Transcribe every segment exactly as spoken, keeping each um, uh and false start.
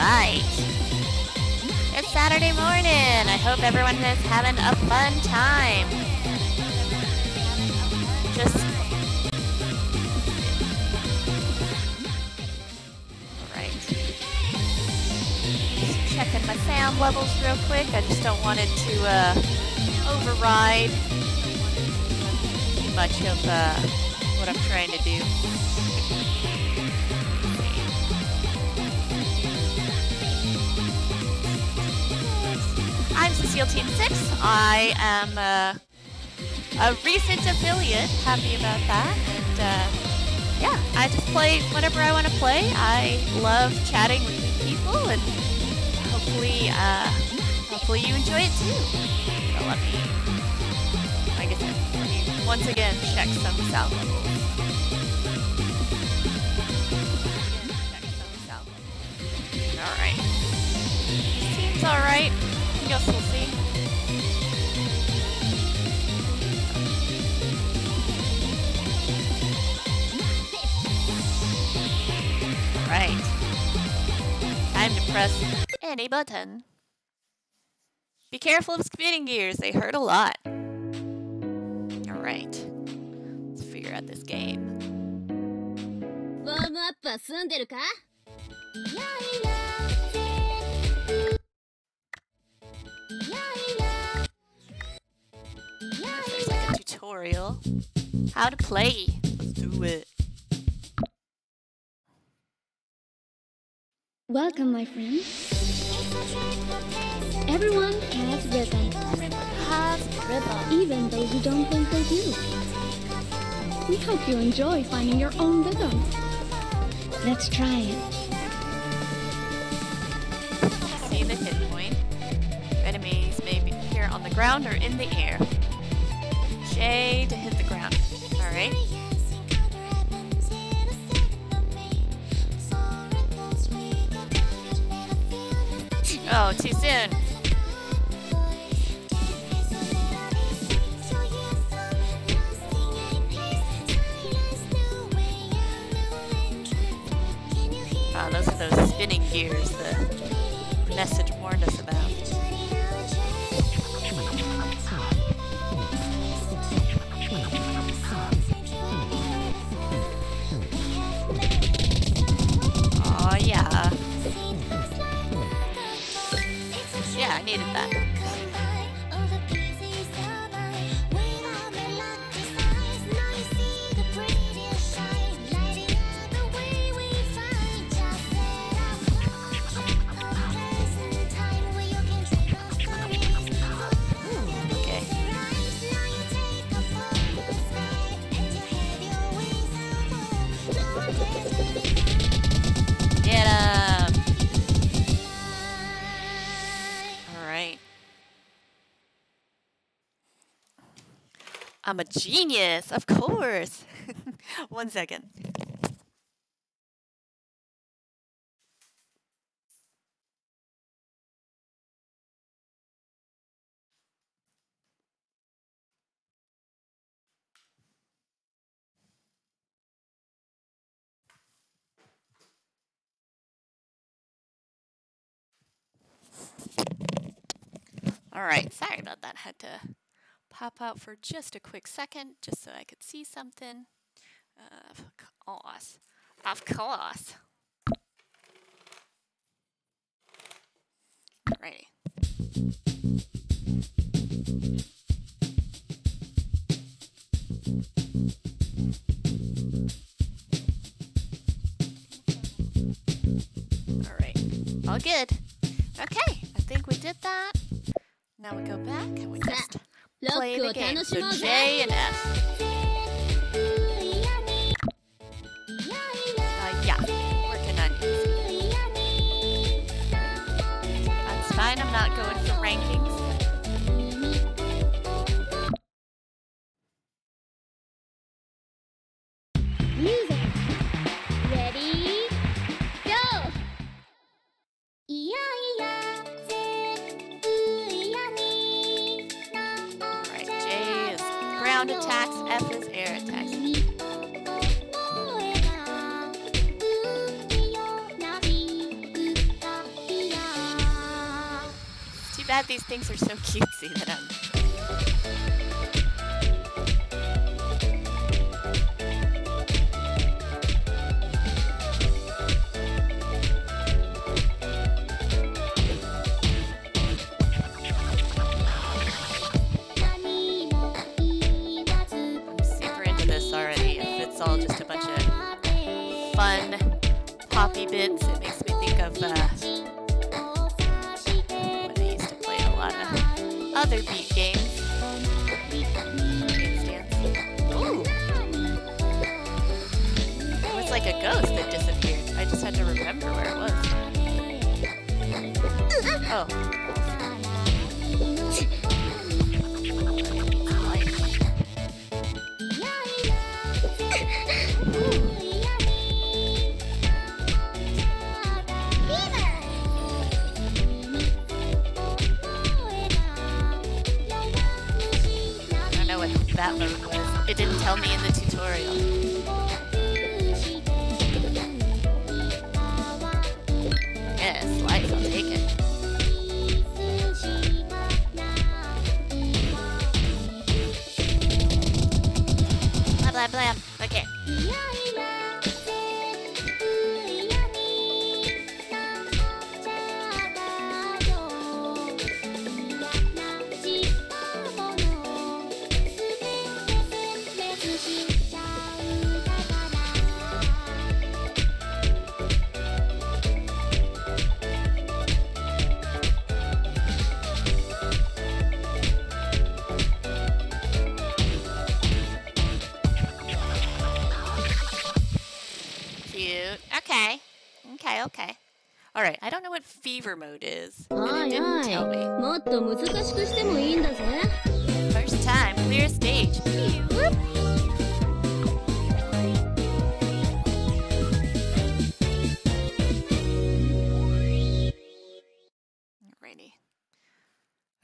right. It's Saturday morning. I hope everyone is having a fun time. Just... all right. Just checking my sound levels real quick. I just don't want it to uh, override too much of uh, what I'm trying to do. I'm Seal Team Six. I am uh, a recent affiliate. Happy about that. And uh, yeah, I just play whenever I want to play. I love chatting with new people, and hopefully, uh, hopefully you enjoy it too. So let me, like I said, let me once again check some sound levels. Check some sound levels. All right. Seems all right. I guess we'll see. Alright. Time to press any button. Be careful of spinning gears, they hurt a lot. Alright. Let's figure out this game. Warm up wa sunderu ka? Yeah, yeah. There's like a tutorial. How to play. Let's do it. Welcome, my friend. Everyone has rhythm. Everyone has rhythm. Even those who don't think they do. We hope you enjoy finding your own rhythm. Let's try it. See the hit point. Enemies may be here on the ground or in the air. J to hit the ground. Alright. Oh, too soon. Ah, oh, those are those spinning gears that the message warned us about. Yeah. Yeah, I needed that. I'm a genius, of course. One second. All right, sorry about that. Had to pop out for just a quick second, just so I could see something. Uh, of course. Of course. Alrighty. Alright. All good. Okay. I think we did that. Now we go back and we just... play the game. So J and F. Uh, yeah, working on easy. That's fine, I'm not going for rankings. Music. Ready? Go! Yeah, yeah. Ground attacks, F is air attacks. glad these things are so cutesy that I'm... bits. It makes me think of uh, when I used to play a lot of other beat games. Ooh! It was like a ghost that disappeared. I just had to remember where it was. Oh. That mode was. It didn't tell me in the tutorial. Yes, life, I'll take it. Blah blah blah. Okay. Fever mode is, and it didn't tell me. First time, clear stage. Whoop. Alrighty.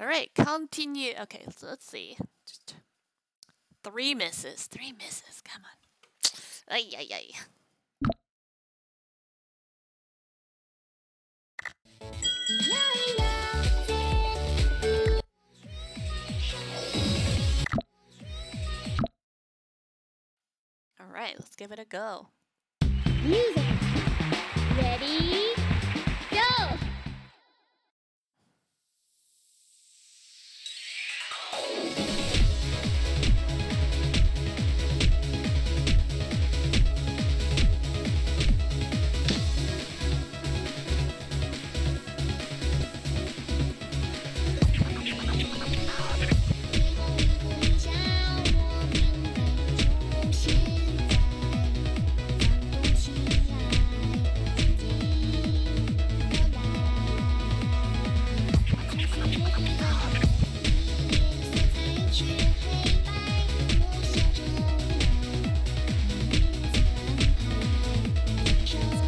Alright, continue. Okay, so let's see. Just three misses. Three misses. Come on. Ay, ay, ay. All right, let's give it a go. Music. Ready? Go.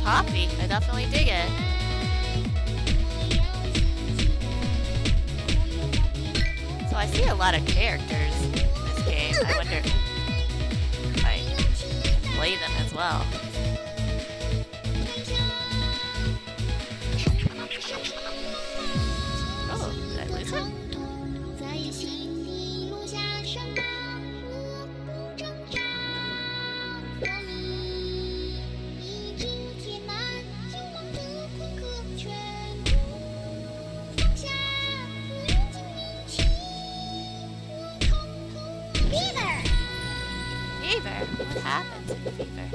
Poppy, I definitely dig it. So I see a lot of characters in this game. I wonder if I can play them as well. Oh, did I lose it? What happens in fever?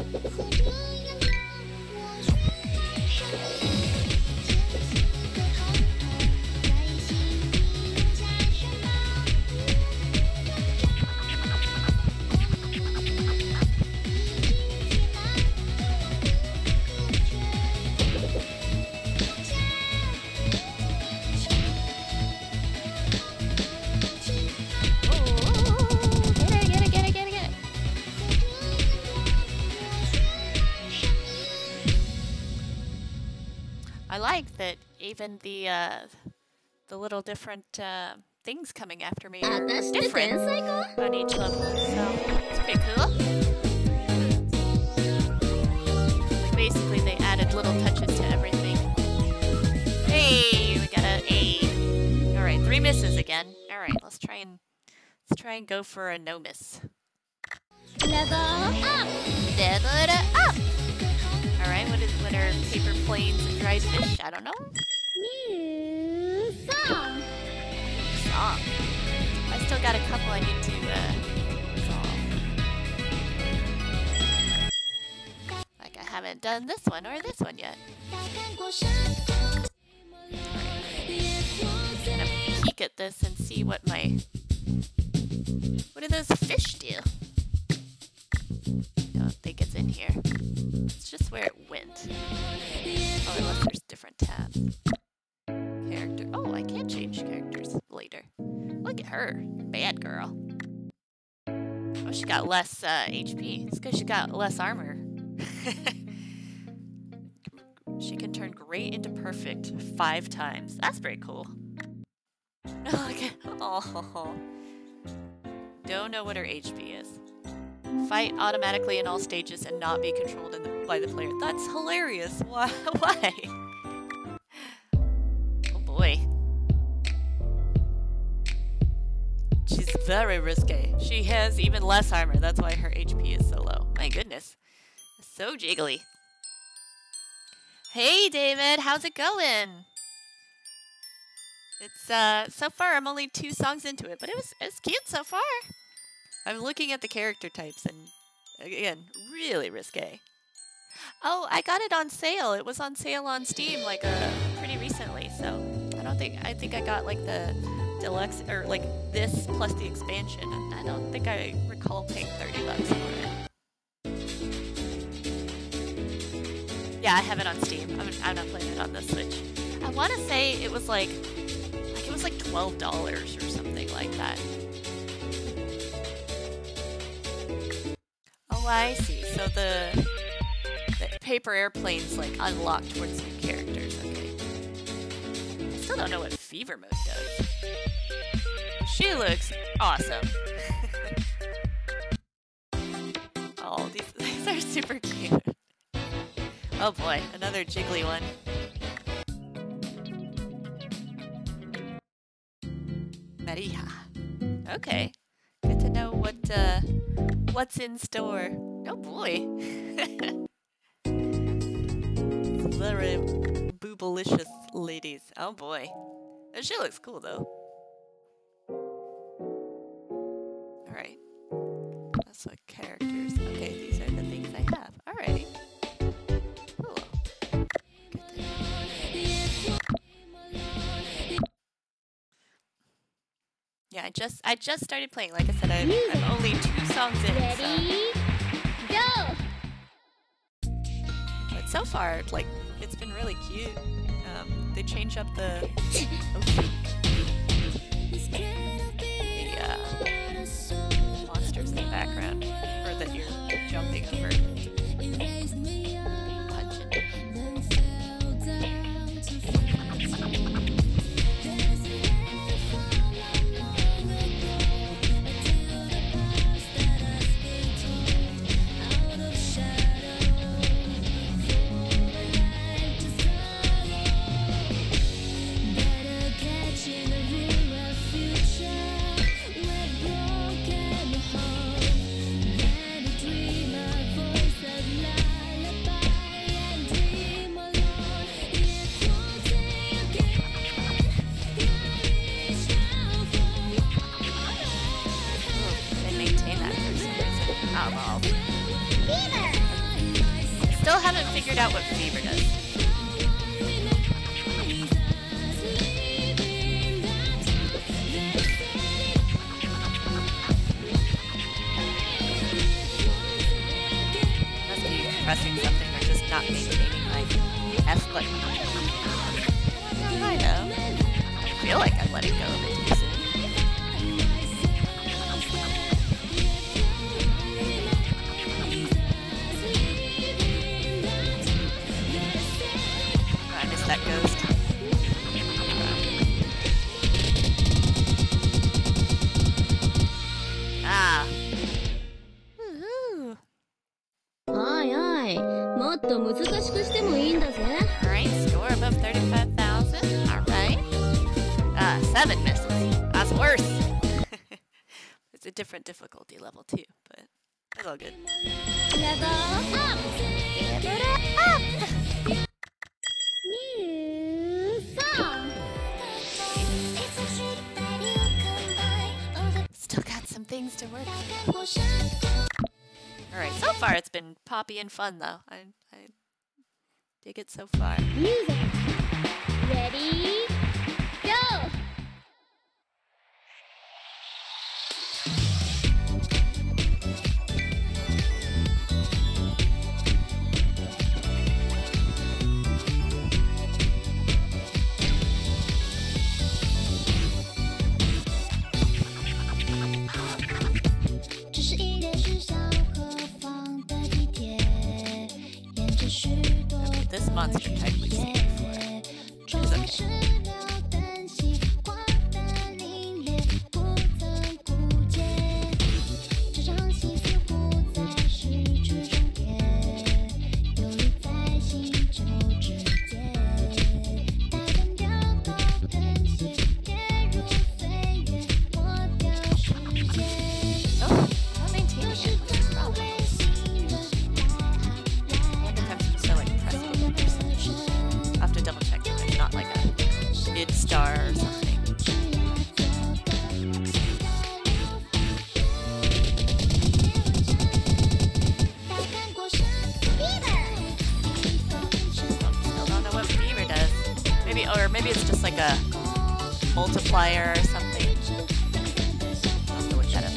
That even the uh, the little different uh, things coming after me are uh, different on each level, so it's pretty cool. Basically, they added little touches to everything. Hey, we got an A. All right, three. Three misses again. All right, let's try and let's try and go for a no miss. Level up. Level up. All right, what is what are paper planes and dried fish? I don't know. New song. Song. I still got a couple I need to uh, solve. Like I haven't done this one or this one yet. At this and see what my what do those fish do? I don't think it's in here. It's just where it went. Oh, unless there's different tabs. Character. Oh, I can change characters later. Look at her, bad girl. Oh, she got less uh, H P. It's because she got less armor. She can turn gray into perfect five times. That's pretty cool. Okay. Oh. Don't know what her H P is. Fight automatically in all stages and not be controlled in the, by the player. That's hilarious. Why? Why? Oh boy. She's very risque. She has even less armor. That's why her H P is so low. My goodness. So jiggly. Hey David, how's it going? It's, uh, so far I'm only two songs into it, but it was, it was cute so far. I'm looking at the character types and, again, really risque. Oh, I got it on sale. It was on sale on Steam, like, uh, pretty recently, so I don't think, I think I got, like, the deluxe, or, like, this plus the expansion. I don't think I recall paying thirty bucks for it. Yeah, I have it on Steam. I'm, I'm not playing it on the Switch. I want to say it was, like... It was like twelve dollars or something like that. Oh, I see. So the, the paper airplanes like unlock towards new characters. Okay. I still don't know what Fever Mode does. She looks awesome. Oh, these, these are super cute. Oh boy, another jiggly one. Maria. Okay. Good to know what uh, what's in store. Oh boy. Very boobalicious ladies. Oh boy. She looks cool though. Alright. That's what characters. Okay, these are the things I have. Alright. Yeah, I just I just started playing. Like I said, I'm, I'm only two songs in. Ready, so. Go! But so far, like, it's been really cute. Um, they change up the oh, the uh, monsters in the background, or that you're jumping over. Alright, score above thirty-five thousand. Alright. Uh, seven misses. different difficulty level too, but that's all good. Level up! Level up! New song! Still got some things to work on. Alright, so far it's been poppy and fun though. I, I dig it so far. Music! Ready? Go! This monster type we've seen before. It's okay. Multiplier or something. I'll have to look that up.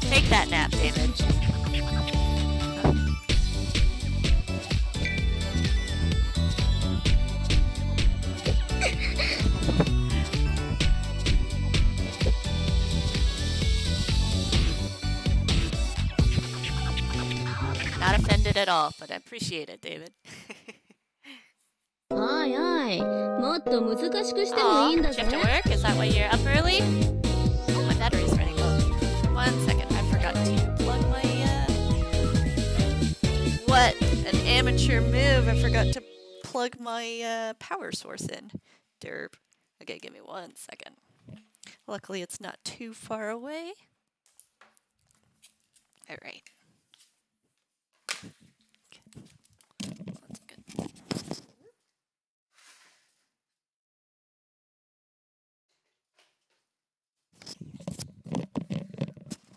Take that nap, David. At all, but I appreciate it, David. Oh, shift to work? Is that why you're up early? Oh, my battery's running low. One second, I forgot to plug my, uh... what an amateur move. I forgot to plug my uh, power source in. Derp. Okay, give me one second. Luckily, it's not too far away. All right.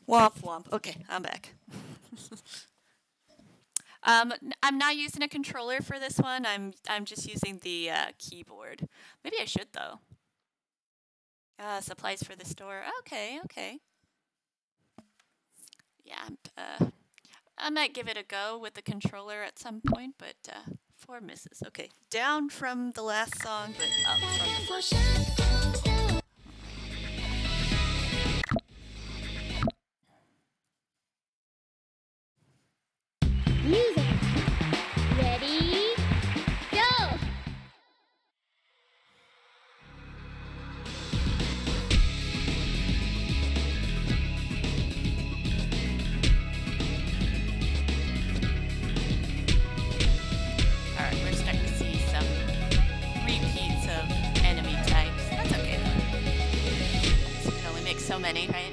Womp womp. Okay, I'm back. um, I'm not using a controller for this one. I'm I'm just using the uh, keyboard. Maybe I should though. Uh, supplies for the store. Okay, okay. Yeah, uh, I might give it a go with the controller at some point, but uh, four misses. Okay, down from the last song, but up from the first. Music. Ready? Go! Alright, we're starting to see some repeats of enemy types. That's okay though. You can only make so many, right?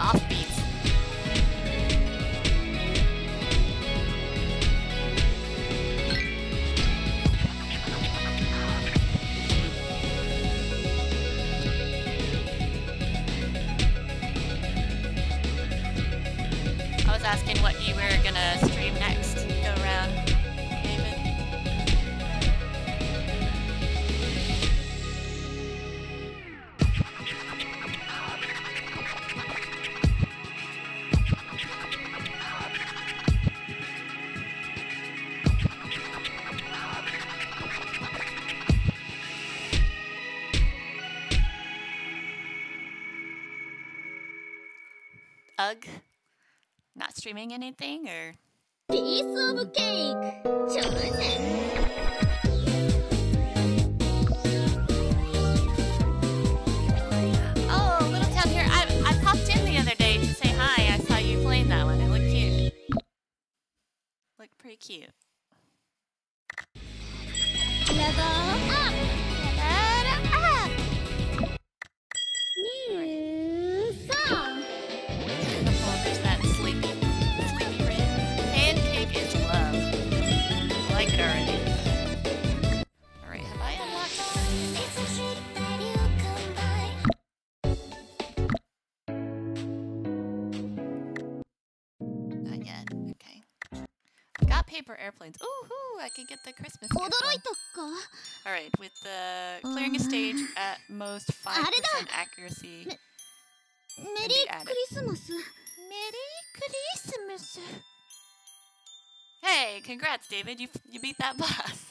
Offbeats. Hug, not streaming anything, or? Piece of cake! Oh, little town here. I, I popped in the other day to say hi. I saw you playing that one. It looked cute. Looked pretty cute. Level up! Level up! New song! Oh, there's that sleepy, sleepy red. Pancake is love. I like it already. Alright, have I unlocked it? Not yet, okay. I've got paper airplanes. Ooh, ooh, I could get the Christmas gift. Alright, with the clearing a stage at most five percent accuracy. Merry Christmas! Merry Christmas! Hey, congrats, David! You you beat that boss.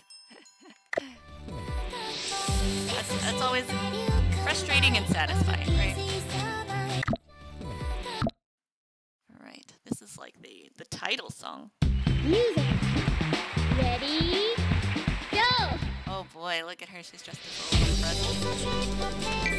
that's, that's always frustrating and satisfying, right? All right, this is like the the title song. Music. Ready? Go! Oh boy, look at her! She's dressed as a little fresh.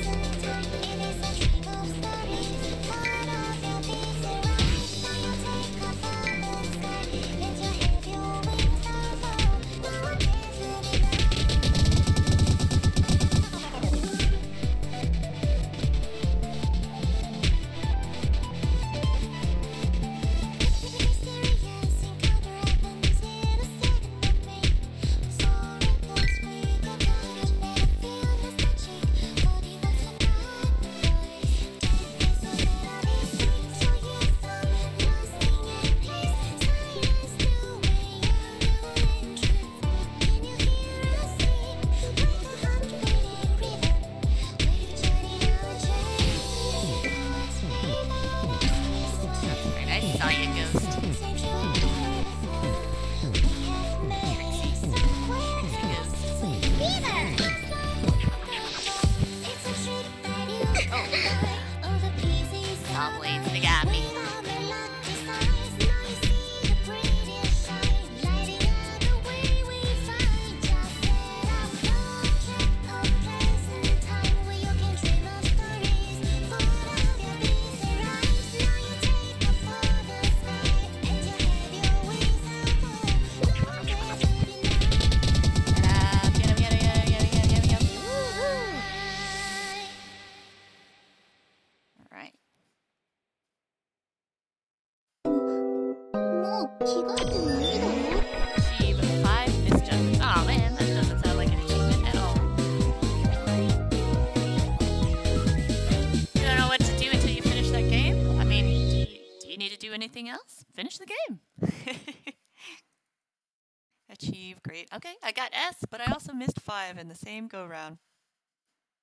Okay, I got S, but I also missed five in the same go round.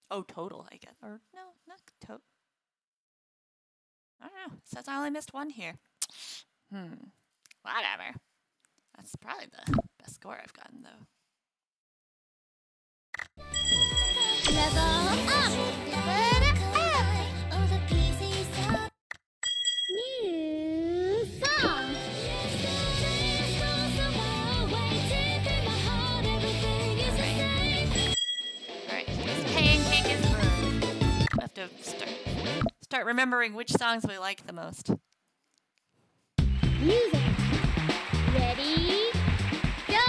Oh, total, I guess. Or no, not total. I don't know. It says I only missed one here. Hmm. Whatever. That's probably the best score I've gotten, though. Level up! Level up! New song! To start, start remembering which songs we like the most. Music. Ready? Go!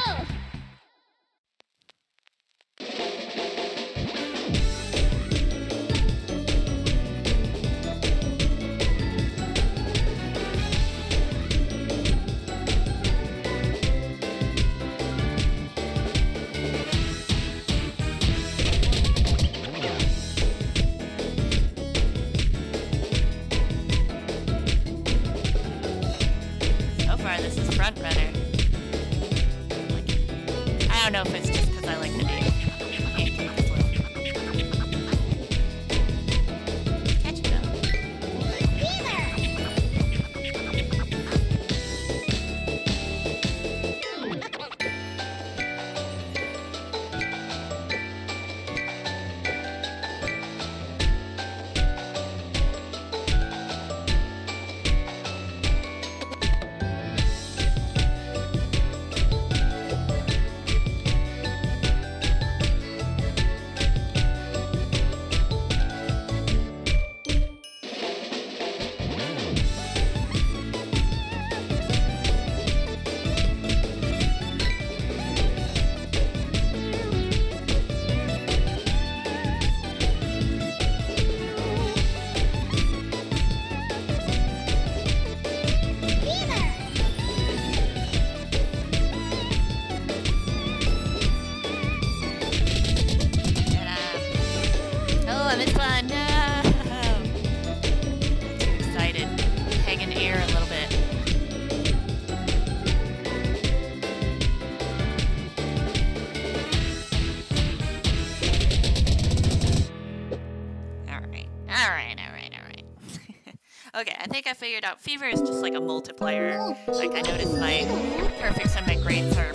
Okay, I think I figured out fever is just like a multiplier. Like I noticed my imperfects and my grades are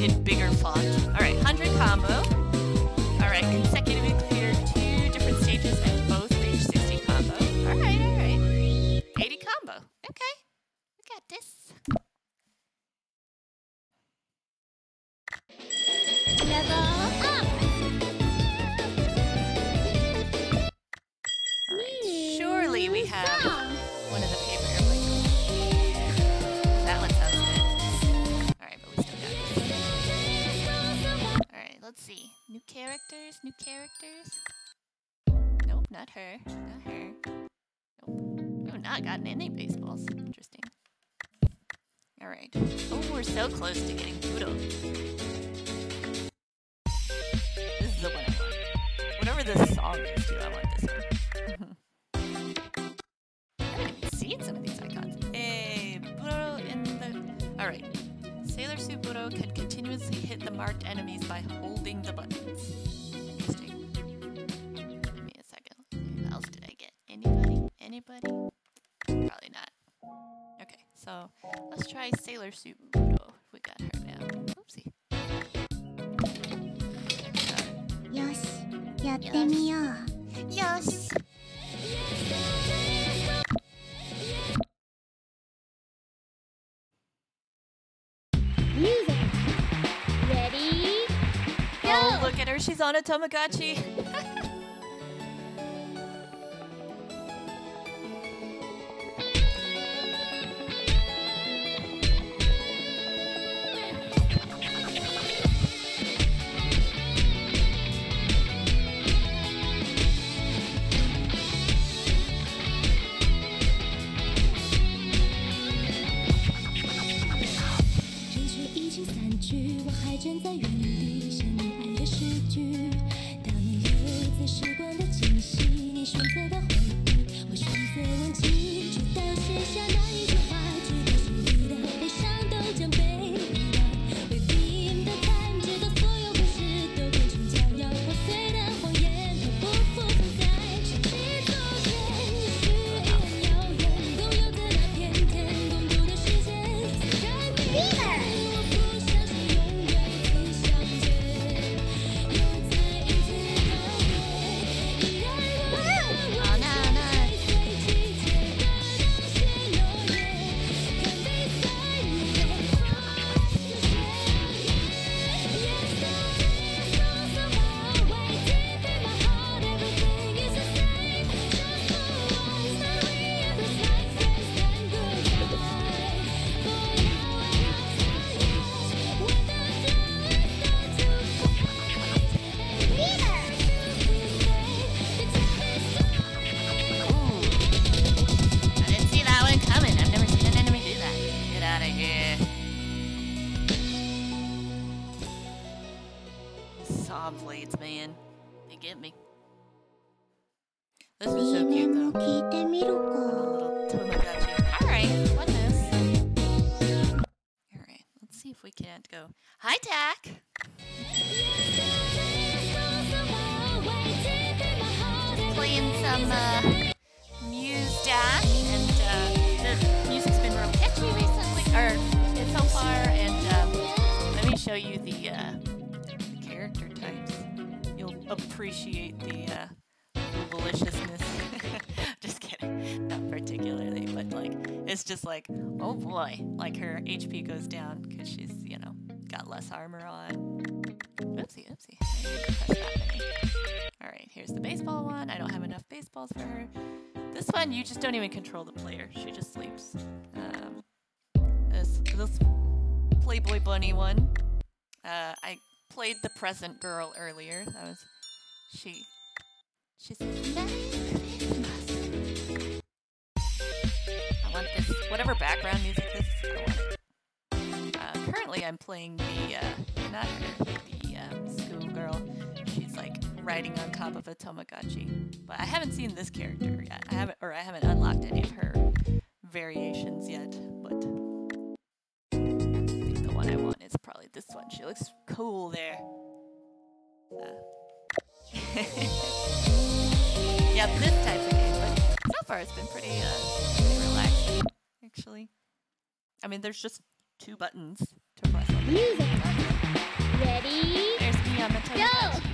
in bigger font. Alright, one hundred combo. Alright, consecutively cleared two different stages and both reached sixty combo. Alright, alright. eighty combo. Okay. We got this. Level up! Alright, surely we have one of the paper airplanes. That one sounds good. Alright, but we still got this. Alright, let's see. New characters, new characters. Nope, not her. Not her. Nope. We've not gotten any baseballs. Interesting. Alright. Oh, we're so close to getting Boodle. The one I want. Whatever this song is, too, I want this one. I haven't even seen some of these icons. Hey, Buro in the... Alright. Sailor Suit Buro can continuously hit the marked enemies by holding the buttons. Interesting. Give me a second. What else did I get? Anybody? Anybody? Probably not. Okay, so let's try Sailor Suit Buro. We got her now. Oopsie. Yosh, yatte miyou. Yosh. Music. Ready? Go. Oh, look at her. She's on a Tamagotchi. Like, oh boy, like her H P goes down because she's, you know, got less armor on. Oopsie, oopsie. Alright, here's the baseball one. I don't have enough baseballs for her. This one, you just don't even control the player. She just sleeps. Um, this, this Playboy Bunny one. Uh, I played the present girl earlier. That was, she, she says, I want this, whatever background music this is, I want it. Uh, currently I'm playing the, uh, not her, the um, schoolgirl. She's like riding on top of a Tamagotchi. But I haven't seen this character yet. I haven't, or I haven't unlocked any of her variations yet, but I think the one I want is probably this one. She looks cool there. Uh. Yeah, this type of game, but so far it's been pretty uh, relaxing, actually. I mean, there's just two buttons to press on. Music. Ready? There's me on the Tamagotchi.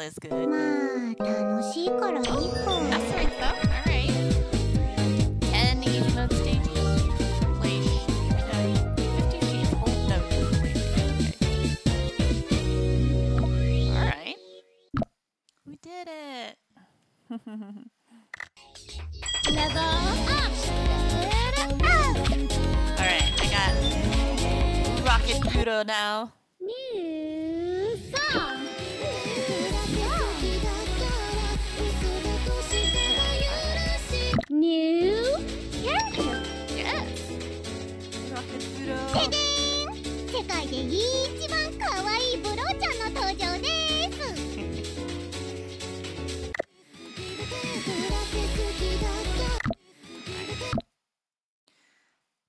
Is good. That's right, though. All right. ten easy mode stage. Play, uh, fifty sheets. Oh, no. Okay. All right. We did it. Level up! Alright, I got Rocket Pluto now. New song! New character! Yes! Rocket Pluto!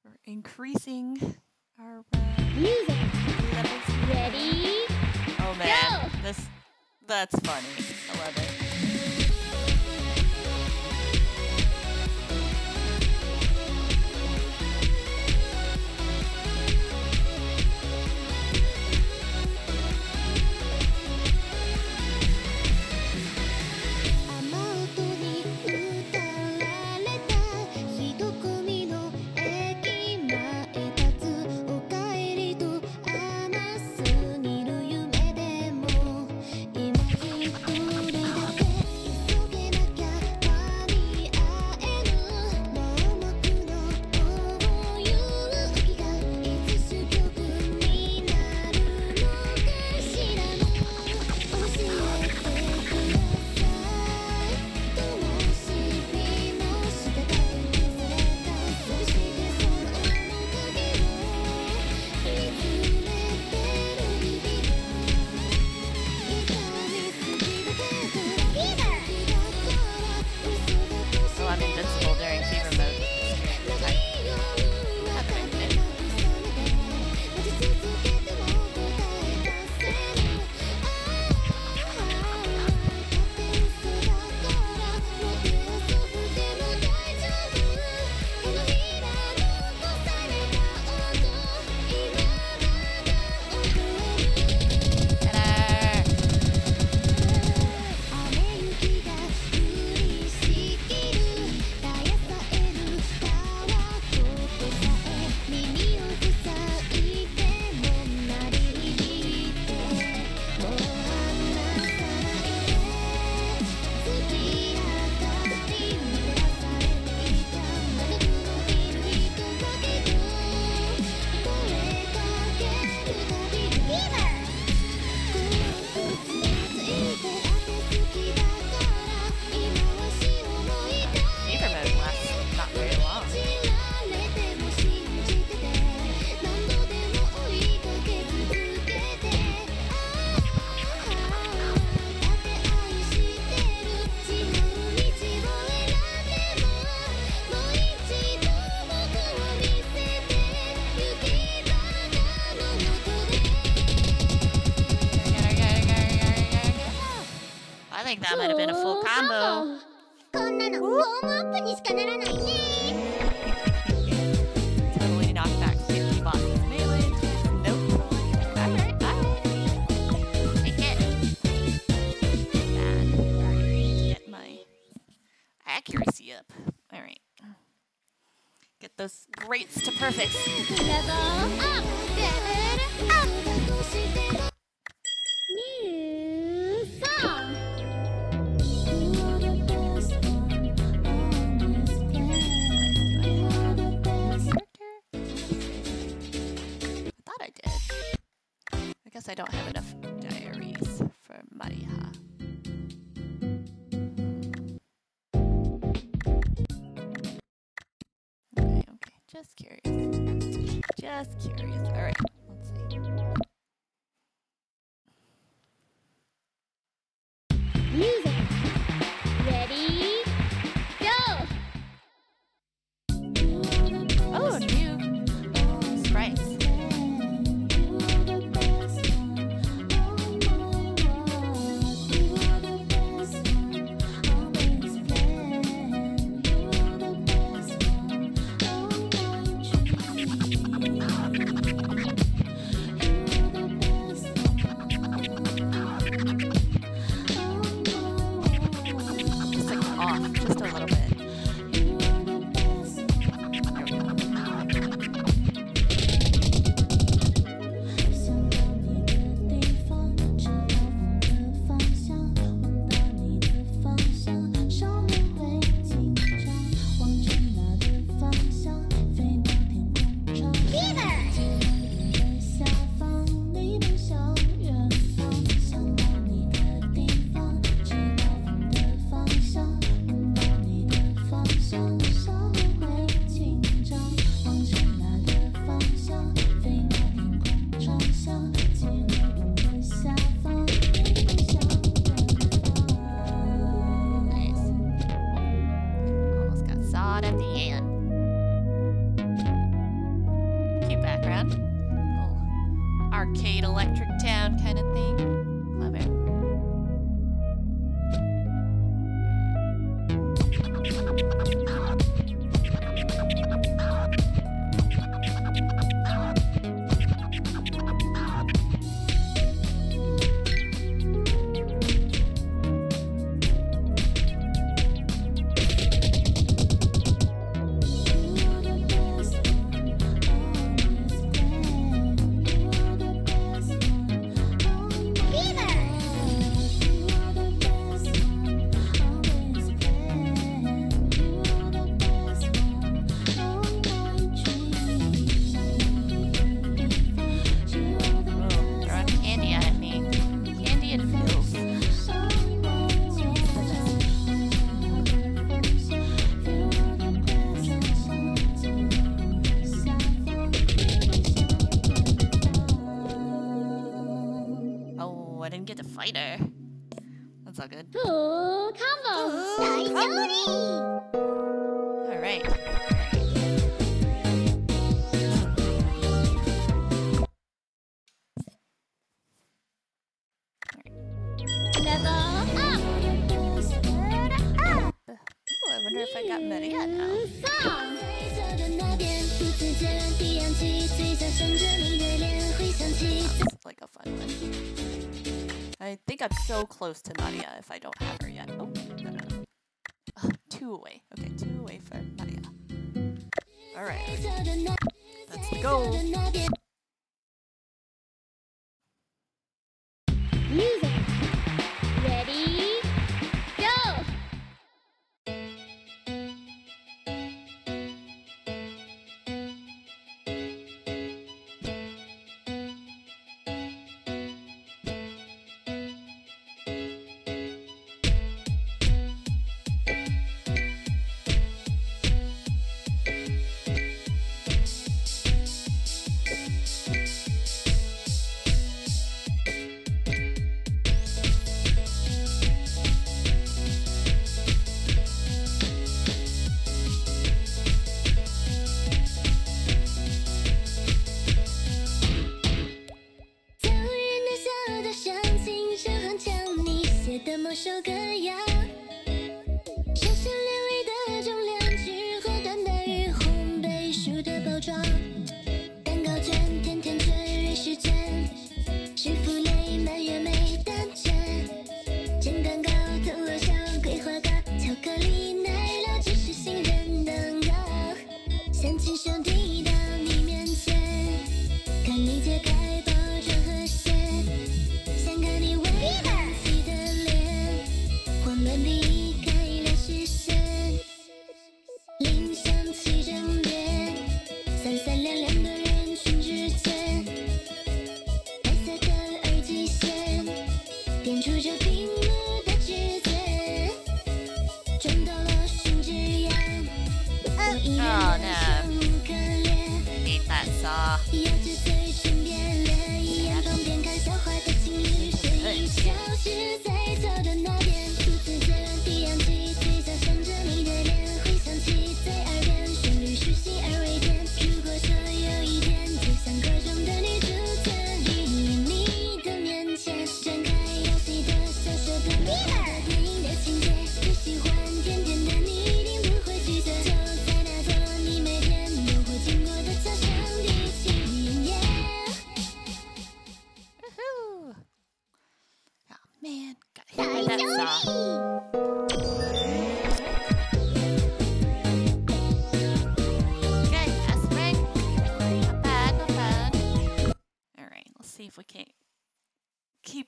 We're increasing our uh, music levels. Ready? Oh man, go! This that's funny. I love it. I think that might have been a full combo. Totally knocked back fifty bosses melee. Nope. Alright, alright. Take it. Bad. Alright, get my accuracy up. Alright. Get those greats to perfect. Level up! Level up! New song! I guess I don't have enough diaries for Mariha. Okay, okay, just curious. Just curious. All right, let's see. Music. Ready? Go! Oh, new sprites. Thank you. electric town kind of thing. So close to Nadia if I don't have her yet. Oh, no, no, no. Oh, two away. Okay, two away for Nadia. Alright. That's the goal. Music. Ready?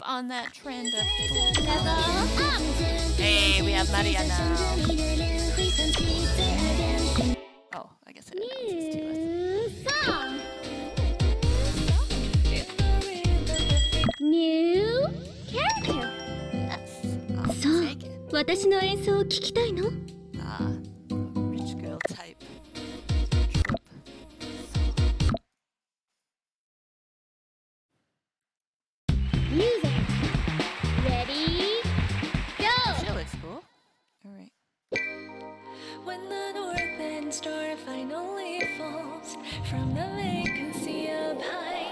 On that trend of people. Hey, we have Mariana. Oh, I guess it announces to us. Song. Yeah. New character. Yes. I'll take it. Ah, rich girl type. Music. When the north end star finally falls from the vacancy up high,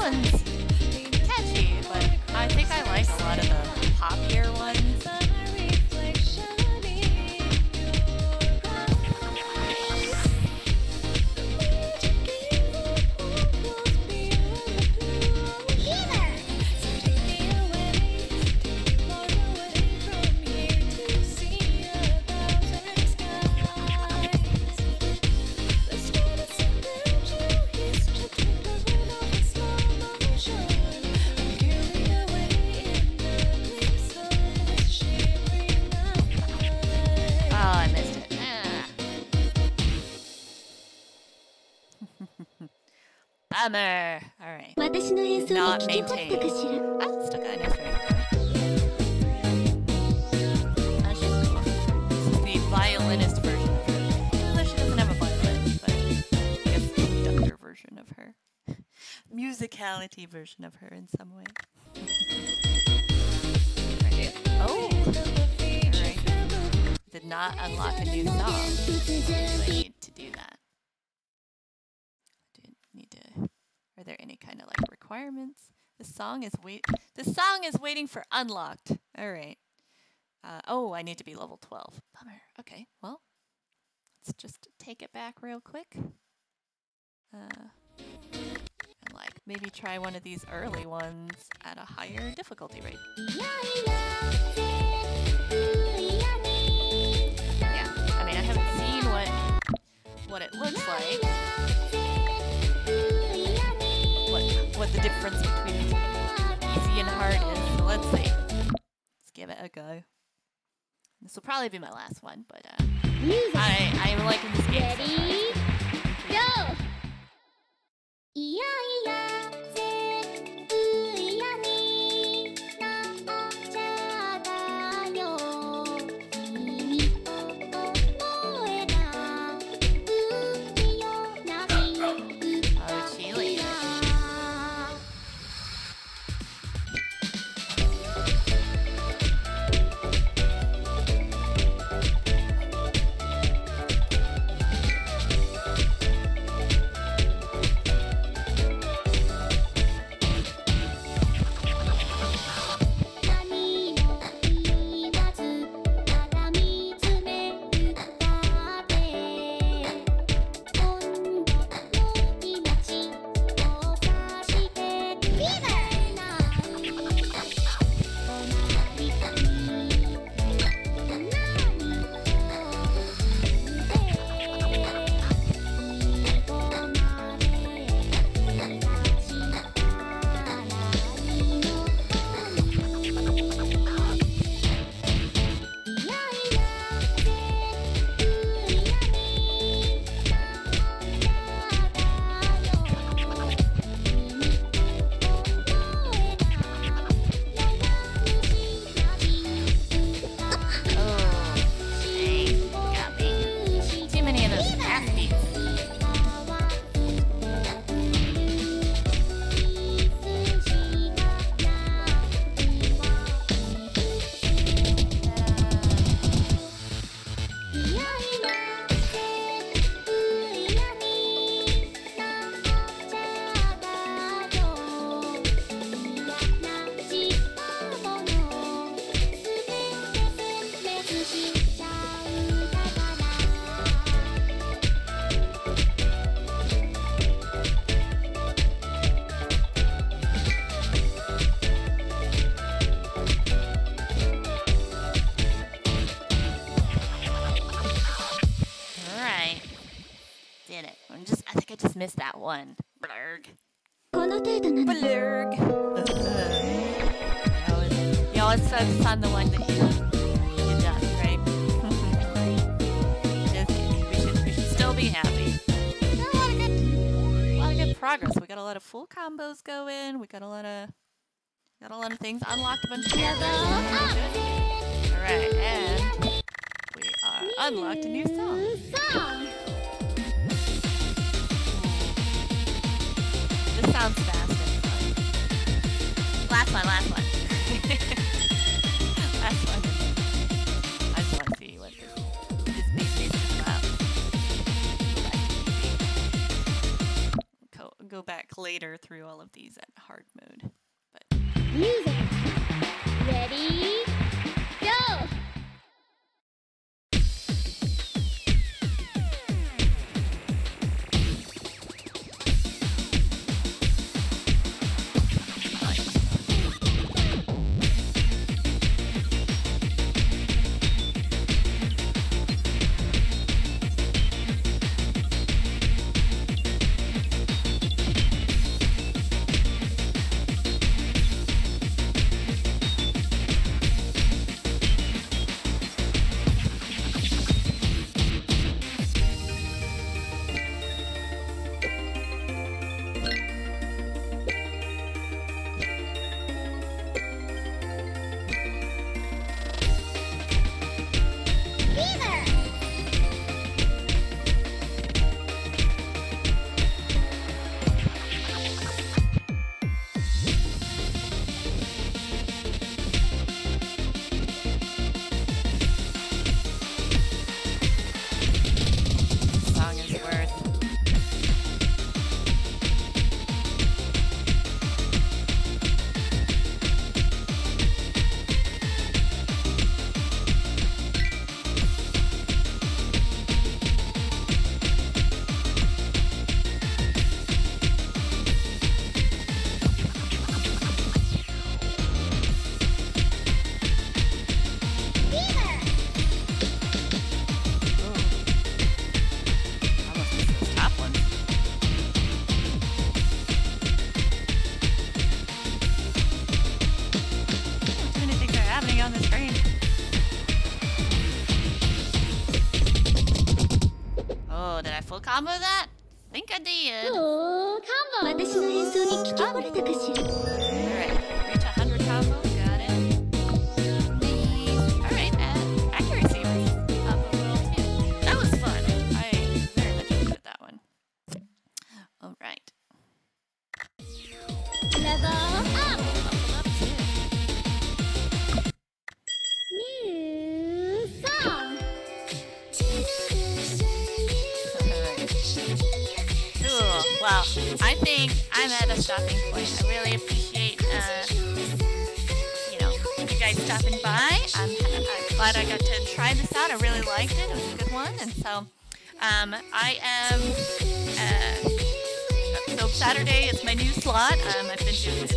one's catchy, but I think I like a lot of the poppier ones. Bummer. All right. Not maintained. Ah, it's still good. That's just cool. The violinist version of her. Well, she doesn't have a violin, but I guess the conductor version of her. Musicality version of her in some way. Right. Oh. All right. Did not unlock a new song. So I need to do that. Need to, are there any kind of like requirements? The song is wait. The song is waiting for unlocked. All right. Uh, oh, I need to be level twelve. Bummer. Okay. Well, let's just take it back real quick. Uh, and like maybe try one of these early ones at a higher difficulty rate. Yeah. I mean, I haven't seen what what it looks like. What the difference between easy and hard is. So let's see. Let's give it a go. This will probably be my last one, but uh, I I am liking this game. Ready? Go! Missed that one. Blurg. Blurg. You always focus on the one that you, you done, right? Just, we, should, we should still be happy. We got a lot of good, a lot of good progress. We got a lot of full combos going. We got a lot of, got a lot of things. Unlocked a bunch of characters. All right, and we are unlocked a new song. Sounds fast and fun. Last one, last one. Last one. I just want to see what this beat is about. Go back later. later through all of these at hard mode. But. Music. Ready? Go! Combo that? I think I did. Oh, combo! Alright, reach a hundred combo. Got it. Alright, and accuracy was up a little too. That was fun. I very much enjoyed that one. Alright. Level up! Level up too. New song! Well, I think I'm at a stopping point. I really appreciate, uh, you know, you guys stopping by. I'm, I'm glad I got to try this out. I really liked it. It was a good one. And so, um, I am, uh, so Saturday is my new slot. Um, I've been doing this.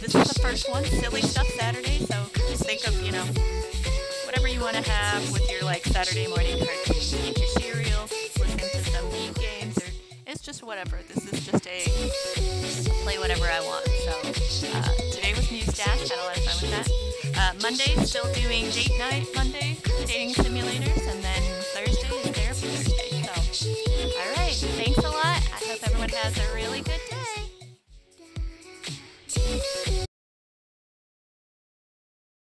This is the first one, Silly Stuff Saturday. So just think of, you know, whatever you want to have with your, like, Saturday morning cartoon. Eat your cereal, listen to some meme games, or it's just whatever. This is just a play whatever I want. So uh, today was Muse Dash. Had a lot of fun with that. Uh, Monday, still doing date night Monday, dating simulators, and then Thursday is therapy Thursday. So all right, thanks a lot. I hope everyone has a really good day.